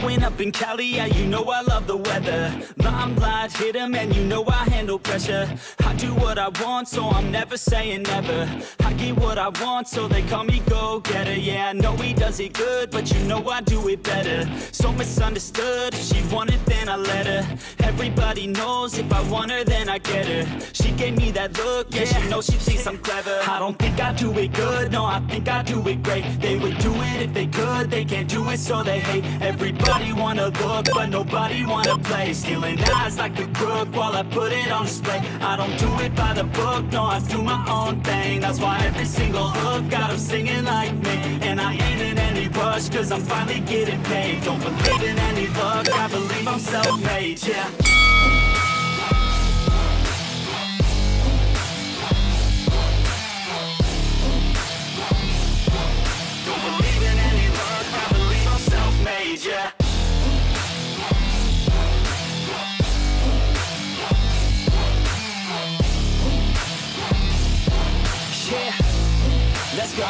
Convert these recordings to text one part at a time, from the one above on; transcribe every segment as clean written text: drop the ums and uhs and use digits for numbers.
Growing up in Cali, yeah, you know I love the weather. Limelight, hit 'em, and you know I handle pressure. I do what I want, so I'm never saying never. I get what I want, so they call me go-getter. Yeah, I know he does it good, but you know I do it better. So misunderstood, if she wanted, then I let her. Everybody knows, if I want her, then I get her. She gave me that look, yeah, she knows she thinks I'm clever. I don't think I do it good, no, I think I do it great. They would do it if they could, they can't do it, so they hate. Everybody wanna look, but nobody wanna play. Stealing eyes like a crook while I put it on display. I don't do it by the book, no, I do my own thing. That's why every single hook got them singing like me. And I ain't in any rush, cause I'm finally getting paid. Don't believe in any luck, I believe I'm self-made, yeah. Yeah. Yeah, let's go.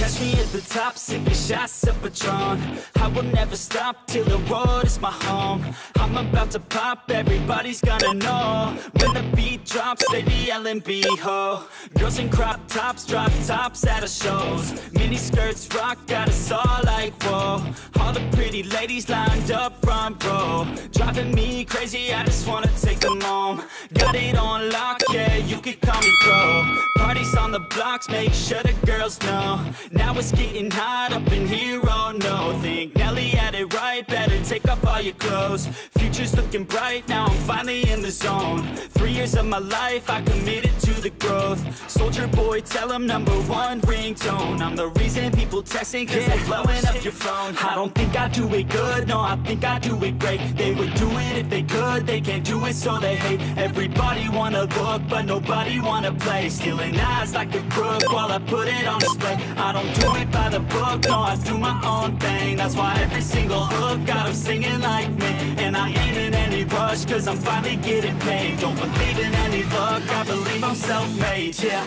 Catch me at the top, sipping shots of Patron. I will never stop till the road is my home. I'm about to pop, everybody's gonna know. When the beat drops, they be yelling "Beho!" Girls in crop tops, drop tops at our shows. Mini skirts rock, got us all like whoa. All the pretty ladies lined up front row, driving me crazy, I just wanna take them home. Got it on lock, yeah, you can call me bro. Parties on the blocks, make sure the girls know. Now it's getting hot up in here, oh no. Think Nelly had it right, better take off all your clothes. Future's looking bright, now I'm finally in the zone. 3 years of my life, I committed to the growth. Soldier boy, tell him #1 ringtone. I'm the reason people texting, cause they blowing up your phone. I don't think I do it good, no, I think I do it great. They would do it if they could, they can't do it, so they hate. Everybody wanna look, but nobody wanna play. Stealing eyes like a crook while I put it on display. I don't do it by the book, no, I do my own thing. That's why every single hook got them singing like me. And I ain't in any rush, cause I'm finally getting paid. Don't believe in any luck, I believe I'm self-made, yeah.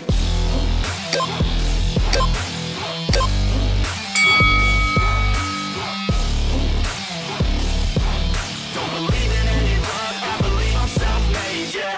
Don't believe in any luck, I believe I'm self-made, yeah.